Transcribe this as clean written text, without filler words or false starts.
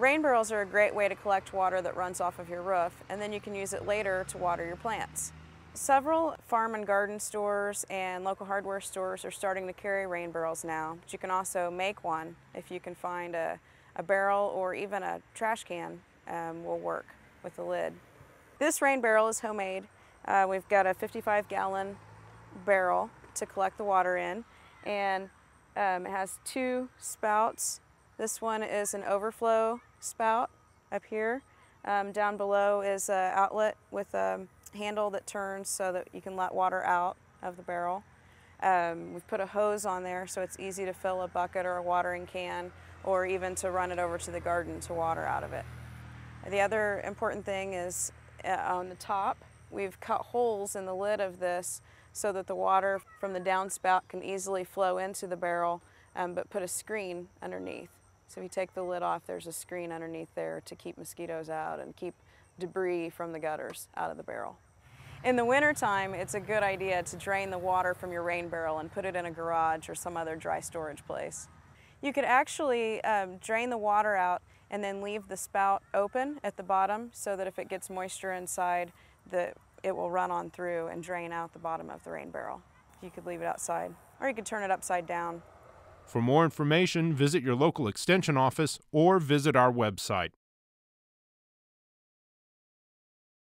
Rain barrels are a great way to collect water that runs off of your roof, and then you can use it later to water your plants. Several farm and garden stores and local hardware stores are starting to carry rain barrels now, but you can also make one if you can find a barrel, or even a trash can will work with a lid. This rain barrel is homemade. We've got a 55-gallon barrel to collect the water in, and it has two spouts. This one is an overflow spout up here. Down below is an outlet with a handle that turns so that you can let water out of the barrel. We've put a hose on there so it's easy to fill a bucket or a watering can, or even to run it over to the garden to water out of it. The other important thing is on the top, we've cut holes in the lid of this so that the water from the downspout can easily flow into the barrel, but put a screen underneath. So if you take the lid off, there's a screen underneath there to keep mosquitoes out and keep debris from the gutters out of the barrel. In the wintertime, it's a good idea to drain the water from your rain barrel and put it in a garage or some other dry storage place. You could actually drain the water out and then leave the spout open at the bottom so that if it gets moisture inside, it will run on through and drain out the bottom of the rain barrel. You could leave it outside, or you could turn it upside down. For more information, visit your local extension office or visit our website.